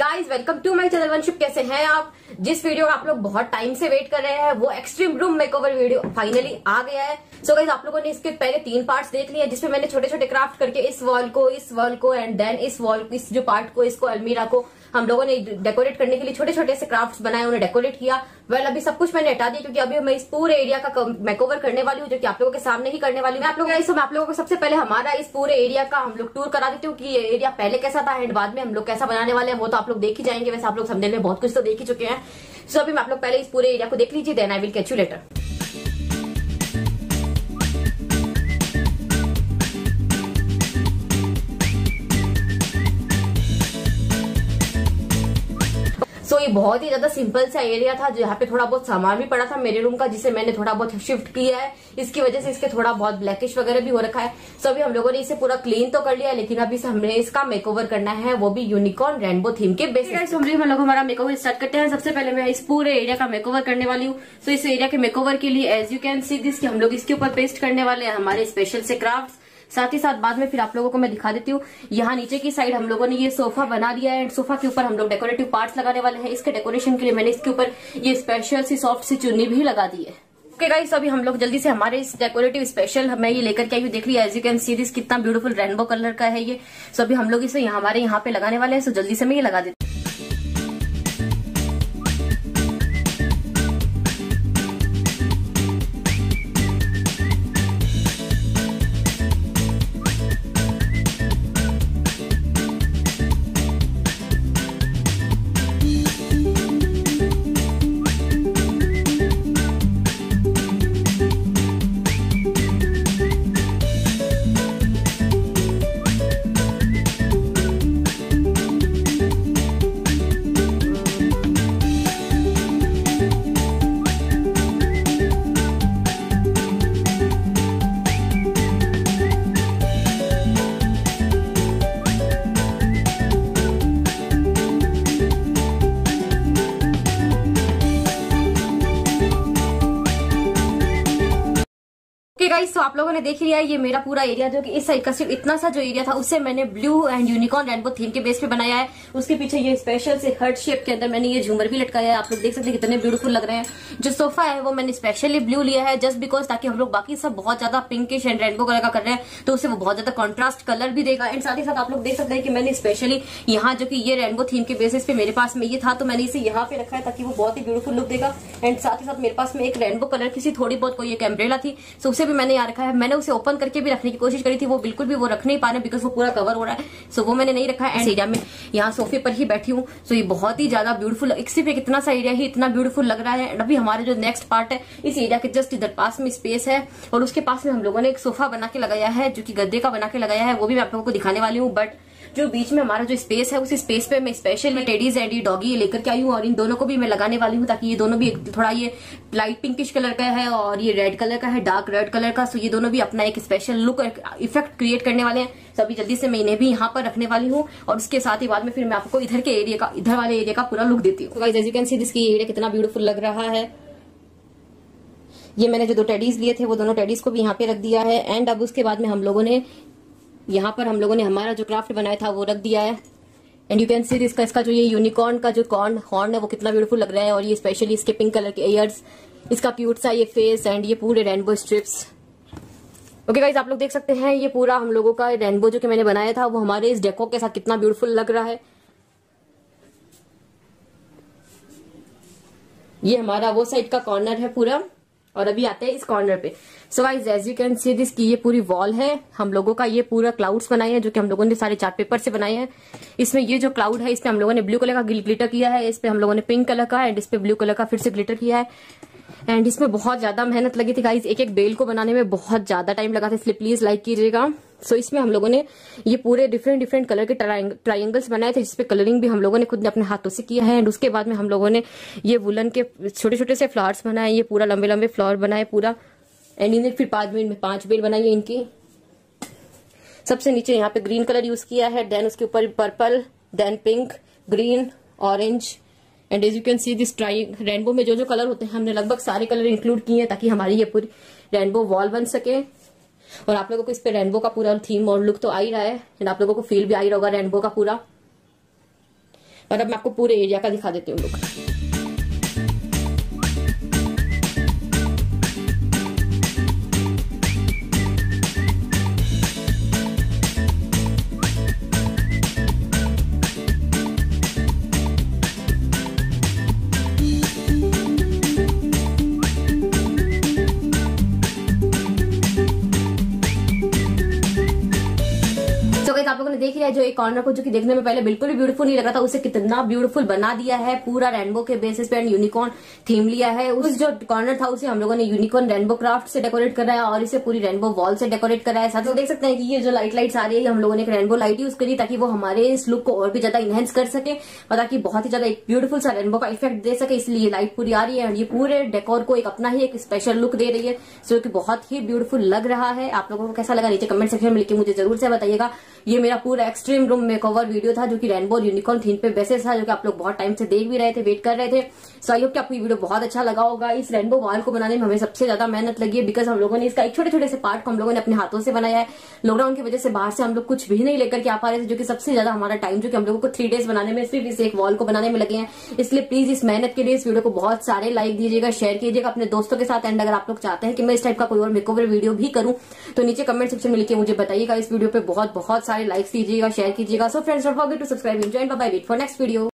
Guys welcome to my channel Vanshubh. कैसे हैं आप? जिस वीडियो आप लोग बहुत टाइम से वेट कर रहे हैं वो extreme room makeover video finally आ गया है। सो गाइस आप लोगों ने इसके पहले 3 पार्ट्स देख लिए हैं जिसमें मैंने छोटे छोटे क्राफ्ट करके इस वॉल को एंड देन इस वॉल इस जो पार्ट को इसको अलमीरा को हम लोगों ने डेकोरेट करने के लिए छोटे छोटे से क्राफ्ट बनाए, उन्हें डेकोरेट किया। वेल अभी सब कुछ मैंने हटा दिया क्योंकि अभी मैं इस पूरे एरिया का मेकओवर करने वाली हूँ जो कि आप लोगों के सामने ही करने वाली हूँ। आप लोगों को सबसे पहले हमारा इस पूरे एरिया का हम लोग टूर करा देती हूँ कि ये एरिया पहले कैसा था एंड बाद में हम लोग कैसा बनाने वाले हैं, वो तो आप लोग देख ही जाएंगे। वैसे आप लोग समझने में बहुत कुछ तो देख ही चुके हैं। सो अभी आप लोग पहले इस पूरे एरिया को देख लीजिए, then I will catch you later. तो ये बहुत ही ज्यादा सिंपल सा एरिया था जहाँ पे थोड़ा बहुत सामान भी पड़ा था मेरे रूम का, जिसे मैंने थोड़ा बहुत शिफ्ट किया है। इसकी वजह से इसके थोड़ा बहुत ब्लैकिश वगैरह भी हो रखा है। सो अभी हम लोगों ने इसे पूरा क्लीन तो कर लिया है लेकिन अभी हमने इसका मेकओवर करना है, वो भी यूनिकॉर्न रेनबो थीम के बेसिस पे। हम लोग हमारा मेकओवर स्टार्ट करते हैं। सबसे पहले मैं इस पूरे एरिया का मेकओवर करने वाली हूँ। सो इस एरिया के मेकओवर के लिए as you can see this कि हम लोग इसके ऊपर पेस्ट करने वाले हैं हमारे स्पेशल से क्राफ्ट। साथ ही साथ बाद में फिर आप लोगों को मैं दिखा देती हूँ। यहाँ नीचे की साइड हम लोगों ने ये सोफा बना दिया है एंड सोफा के ऊपर हम लोग डेकोरेटिव पार्ट्स लगाने वाले हैं। इसके डेकोरेशन के लिए मैंने इसके ऊपर ये स्पेशल सी सॉफ्ट सी चुन्नी भी लगा दी है। ओके गाइस अभी हम लोग जल्दी से हमारे इस डेकोरेटिव स्पेशल मैं ये लेकर के आई हूँ। देख लिया as you can see this कितना ब्यूटीफुल रेनबो कलर का है ये। सो अभी हम लोग इसे हमारे यहाँ पे लगाने वाले हैं। सो जल्दी से मैं ये लगा देती हूँ। गाइस तो आप लोगों ने देख लिया है ये मेरा पूरा एरिया जो कि इस साइड का सिर्फ इतना सा जो एरिया था उसे मैंने blue and unicorn rainbow theme के बेस पे बनाया है। उसके पीछे ये स्पेशल से हर्ट शेप के अंदर मैंने ये झूमर भी लटकाया है। आप लोग देख सकते हैं कितने ब्यूटीफुल लग रहे हैं। जो सोफा है वो मैंने स्पेशली ब्लू लिया है जस्ट बिकॉज, ताकि हम लोग बाकी सब बहुत ज्यादा पिंकिश एंड रेनबो कलर का कर रहे हैं तो उसे वो बहुत ज्यादा कॉन्ट्रास्ट कलर भी देगा। एंड साथ ही साथ आप लोग देख सकते हैं कि मैंने स्पेशली यहाँ जो कि ये रेनबो थीम के बेसिस पे मेरे पास में ये था तो मैंने इसे यहाँ पे रखा है ताकि वो बहुत ही ब्यूटीफुल लुक देगा। एंड साथ ही साथ मेरे पास में एक रेनबो कलर की थोड़ी बहुत कोई एक अम्ब्रेला थी तो उसे मैंने यहाँ रखा है। मैंने उसे ओपन करके भी रखने की कोशिश करी थी, वो बिल्कुल भी वो रख नहीं पा रहे बिकॉज वो पूरा कवर हो रहा है। सो वो मैंने नहीं रखा है। एरिया में यहाँ सोफे पर ही बैठी हूँ। सो ये बहुत ही ज्यादा ब्यूटीफुल, सिर्फ एक इतना सा एरिया ही इतना ब्यूटीफुल लग रहा है। एंड अभी हमारा जो नेक्स्ट पार्ट है इस एरिया के जस्ट इधर पास में स्पेस है और उसके पास में हम लोगों ने एक सोफा बना के लगाया है जो कि गद्दे का बना के लगाया है, वो भी मैं आप लोगों को दिखाने वाली हूँ। बट जो बीच में हमारा जो स्पेस है उस स्पेस पे मैं स्पेशल टेडीज एंड ये डॉगी लेकर के आई हूँ और इन दोनों को भी मैं लगाने वाली हूँ ताकि ये दोनों भी थोड़ा ये लाइट पिंकिश कलर का है और ये रेड कलर का है, डार्क रेड कलर का। सो ये दोनों भी अपना एक स्पेशल लुक इफेक्ट क्रिएट करने वाले हैं। सो अभी जल्दी से मैं इन्हें भी यहाँ पर रखने वाली हूँ और उसके साथ ही बाद में फिर मैं आपको इधर के एरिया का इधर वाले एरिया का पूरा लुक देती हूँ। Guys as you can see this area कितना ब्यूटीफुल लग रहा है। ये मैंने जो 2 टेडीज लिए थे वो दोनों टेडीज को भी यहाँ पे रख दिया है। एंड अब उसके बाद में हम लोगों ने यहाँ पर हम लोगों ने हमारा जो क्राफ्ट बनाया था वो रख दिया है। एंड यू कैन सी इसका जो ये यूनिकॉर्न का जो हॉर्न है वो कितना ब्यूटीफुल लग रहा है और ये स्पेशली इसके पिंक कलर के इयर्स, इसका क्यूट सा ये फेस एंड ये पूरे रेनबो स्ट्रिप्स। ओके गाइस आप लोग देख सकते हैं ये पूरा हम लोगों का रेनबो जो कि मैंने बनाया था वो हमारे इस डेको के साथ कितना ब्यूटीफुल लग रहा है। ये हमारा वो साइड का कॉर्नर है पूरा और अभी आते हैं इस कॉर्नर पे। So guys as you can see this कि ये पूरी वॉल है हम लोगों का, ये पूरा क्लाउड्स बनाए हैं जो कि हम लोगों ने सारे चार्ट पेपर से बनाए हैं। इसमें ये जो क्लाउड है इसमें हम लोगों ने ब्लू कलर का ग्लिटर किया है, इस पे हम लोगों ने पिंक कलर का एंड इस पे ब्लू कलर का फिर से ग्लिटर किया है। एंड इसमें बहुत ज्यादा मेहनत लगी थी गाइज, एक एक बेल को बनाने में बहुत ज्यादा टाइम लगा था, इसलिए प्लीज लाइक कीजिएगा। सो इसमें हम लोगों ने ये पूरे डिफरेंट कलर के ट्राइंगल्स बनाए थे जिसपे कलरिंग भी हम लोगों ने खुद ने अपने हाथों से किया है। एंड उसके बाद में हम लोगों ने ये वुलन के छोटे से फ्लावर्स बनाए, ये पूरा लंबे फ्लावर बनाए पूरा। एंड इन्हें फिर 5 मिनट में 5 बेल बनाई है इनकी। सबसे नीचे यहाँ पे ग्रीन कलर यूज किया है, देन उसके ऊपर purple, then pink, green, orange. And as you can see this rainbow में जो कलर होते हैं हमने लगभग सारे कलर इंक्लूड किए हैं ताकि हमारी ये पूरी रेनबो वॉल बन सके। और आप लोगों को इस पे रेनबो का पूरा थीम और लुक तो आ ही रहा है एंड आप लोगों को फील भी आ ही रहा होगा रेनबो का पूरा। और अब मैं आपको पूरे एरिया का दिखा देती हूँ लुक। आप लोगों ने देख लिया जो एक कॉर्नर को जो कि देखने में पहले बिल्कुल भी ब्यूटीफुल नहीं लग रहा था, उसे कितना ब्यूटीफुल बना दिया है। पूरा रेनबो के बेसिस पे एंड यूनिकॉर्न थीम लिया है। उस जो कॉर्नर था उसे हम लोगों ने यूनिकॉर्न रेनबो क्राफ्ट से डेकोरेट करा है और इसे पूरी रेनबो वॉल से डेकोरेट करा है। साथ ही देख सकते हैं कि ये जो लाइट्स आ रही है हम लोगों ने एक रेनबो लाइट यूज करी ताकि वो हमारे इस लुक को और भी ज्यादा इनहेंस कर सके और ताकि बहुत ही ज्यादा एक ब्यूटीफुल सा रेनबो का इफेक्ट दे सके, इसलिए लाइट पूरी आ रही है और ये पूरे डेकोर को एक अपना ही एक स्पेशल लुक दे रही है जो कि बहुत ही ब्यूटीफुल लग रहा है। आप लोगों को कैसा लगा नीचे कमेंट सेक्शन में लिख के मुझे जरूर से बताइएगा। ये मेरा पूरा एक्सट्रीम रूम मेकओवर वीडियो था जो कि रेनबो यूनिकॉर्न थीम पे बेसिस था, जो कि आप लोग बहुत टाइम से देख भी रहे थे, वेट कर रहे थे। सो आई होप कि आपको ये वीडियो बहुत अच्छा लगा होगा। इस रेनबो वॉल को बनाने में हमें सबसे ज्यादा मेहनत लगी है बिकॉज हम लोगों ने इसका एक छोटे छोटे से पार्ट को हम लोगों ने अपने हाथों से बनाया है। लॉकडाउन की वजह से बाहर से हम लोग कुछ भी नहीं लेकर के आ पा रहे थे, जो कि सबसे ज्यादा हमारा टाइम जो कि हम लोगों को 3 days बनाने में सिर्फ इस एक वॉल को बनाने में लगे हैं। इसलिए प्लीज इस मेहनत के लिए इस वीडियो को बहुत सारे लाइक दीजिएगा, शेयर कीजिएगा अपने दोस्तों के साथ। एंड अगर आप लोग चाहते हैं कि मैं इस टाइप का कोई और मेकओवर वीडियो भी करूं तो नीचे कमेंट सेक्शन में लिखिए मुझे बताइएगा। इस वीडियो पे बहुत सारे लाइक्स दीजिएगा, शेयर कीजिएगा। So friends, don't forget to subscribe and join. Bye bye, wait for next video.